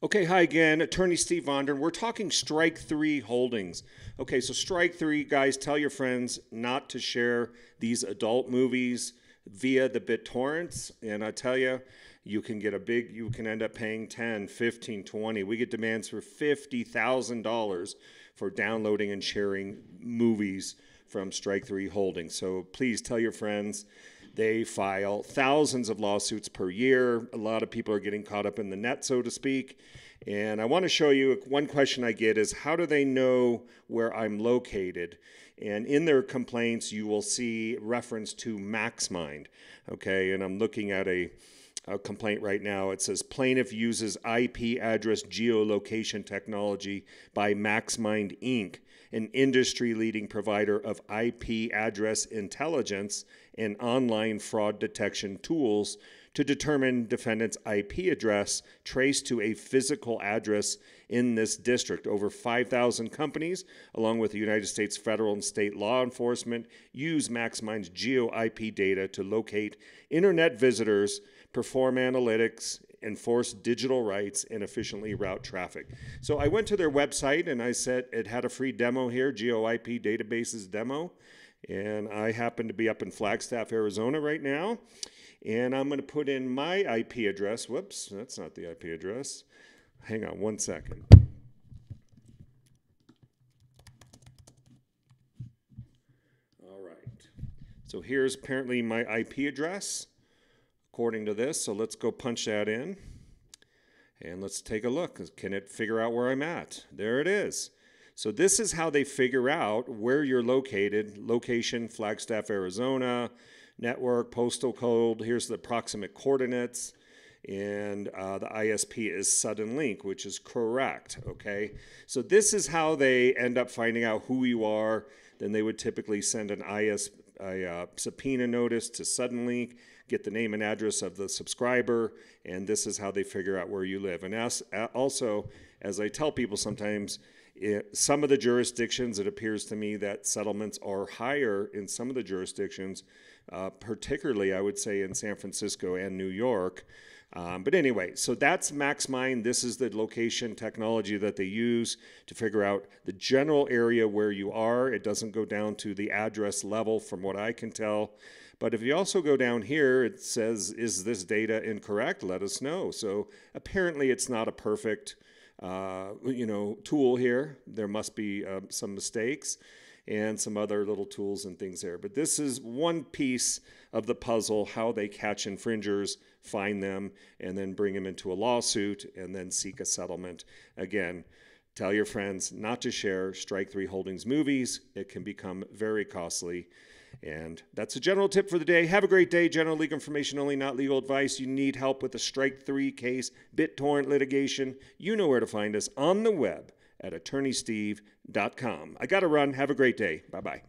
Okay, hi again, attorney Steve Vondran. We're talking Strike Three Holdings. Okay, so Strike Three, guys, tell your friends not to share these adult movies via the BitTorrents, and I tell you, you can get a big, you can end up paying 10, 15, 20. We get demands for $50,000 for downloading and sharing movies from Strike Three Holdings. So please tell your friends. They file thousands of lawsuits per year. A lot of people are getting caught up in the net, so to speak. And I want to show you, one question I get is, how do they know where I'm located? And in their complaints, you will see reference to MaxMind. Okay, and I'm looking at a complaint right now. It says, plaintiff uses IP address geolocation technology by MaxMind Inc., an industry-leading provider of IP address intelligence and online fraud detection tools to determine defendant's IP address traced to a physical address in this district. Over 5,000 companies, along with the United States federal and state law enforcement, use MaxMind's GeoIP data to locate internet visitors, perform analytics, enforce digital rights, and efficiently route traffic. So I went to their website and I said it had a free demo here, GeoIP databases demo. And I happen to be up in Flagstaff, Arizona right now. And I'm going to put in my IP address. Whoops, that's not the IP address. Hang on one second. All right. So here's apparently my IP address, according to this. So let's go punch that in. And let's take a look. Can it figure out where I'm at? There it is. So this is how they figure out where you're located. Location, Flagstaff, Arizona, network, postal code. Here's the approximate coordinates. And the ISP is Suddenlink, which is correct, okay? So this is how they end up finding out who you are. Then they would typically send an subpoena notice to Suddenlink, get the name and address of the subscriber, and this is how they figure out where you live. And also, as I tell people sometimes, some of the jurisdictions, it appears to me that settlements are higher in some of the jurisdictions, particularly I would say in San Francisco and New York. But anyway, so that's MaxMind. This is the location technology that they use to figure out the general area where you are. It doesn't go down to the address level from what I can tell. But if you also go down here, it says, is this data incorrect? Let us know. So apparently it's not a perfect tool here. There must be some mistakes and some other little tools and things there. But this is one piece of the puzzle, how they catch infringers, find them, and then bring them into a lawsuit and then seek a settlement. Again, tell your friends not to share Strike Three Holdings movies. It can become very costly. And that's a general tip for the day. Have a great day. General legal information only, not legal advice. You need help with the Strike Three case, BitTorrent litigation. You know where to find us on the web at attorneysteve.com. I got to run. Have a great day. Bye-bye.